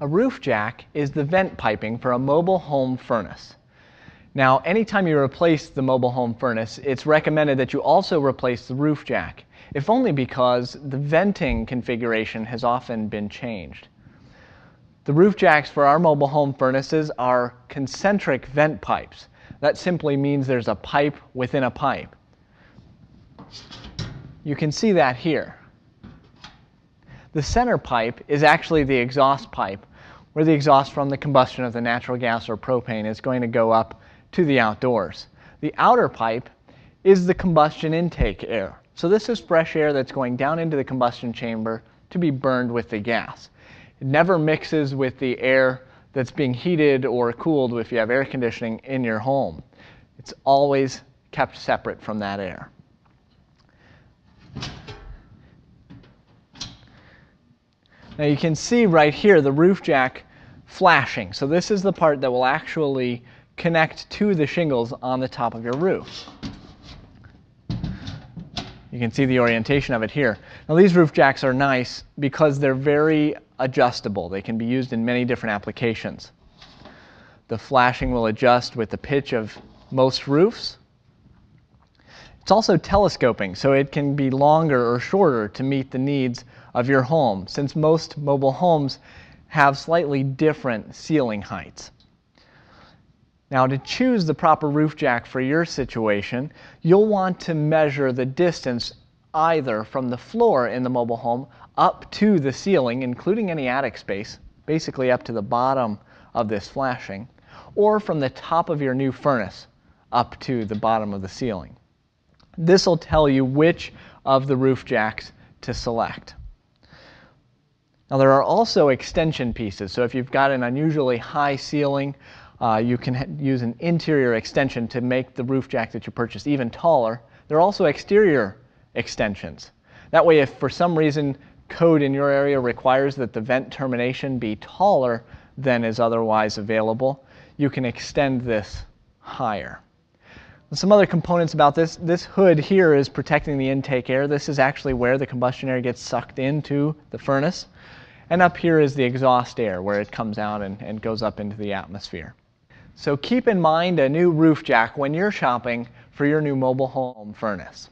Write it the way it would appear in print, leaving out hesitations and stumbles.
A roof jack is the vent piping for a mobile home furnace. Now, anytime you replace the mobile home furnace, it's recommended that you also replace the roof jack, if only because the venting configuration has often been changed. The roof jacks for our mobile home furnaces are concentric vent pipes. That simply means there's a pipe within a pipe. You can see that here. The center pipe is actually the exhaust pipe, where the exhaust from the combustion of the natural gas or propane is going to go up to the outdoors. The outer pipe is the combustion intake air. So this is fresh air that's going down into the combustion chamber to be burned with the gas. It never mixes with the air that's being heated or cooled if you have air conditioning in your home. It's always kept separate from that air. Now you can see right here the roof jack flashing. So this is the part that will actually connect to the shingles on the top of your roof. You can see the orientation of it here. Now these roof jacks are nice because they're very adjustable. They can be used in many different applications. The flashing will adjust with the pitch of most roofs. It's also telescoping, so it can be longer or shorter to meet the needs of your home, since most mobile homes have slightly different ceiling heights. Now, to choose the proper roof jack for your situation, you'll want to measure the distance either from the floor in the mobile home up to the ceiling, including any attic space, basically up to the bottom of this flashing, or from the top of your new furnace up to the bottom of the ceiling. This will tell you which of the roof jacks to select. Now there are also extension pieces, so if you've got an unusually high ceiling, you can use an interior extension to make the roof jack that you purchased even taller. There are also exterior extensions. That way, if for some reason code in your area requires that the vent termination be taller than is otherwise available, you can extend this higher. Some other components about this. This hood here is protecting the intake air. This is actually where the combustion air gets sucked into the furnace. And up here is the exhaust air, where it comes out and goes up into the atmosphere. So keep in mind a new roof jack when you're shopping for your new mobile home furnace.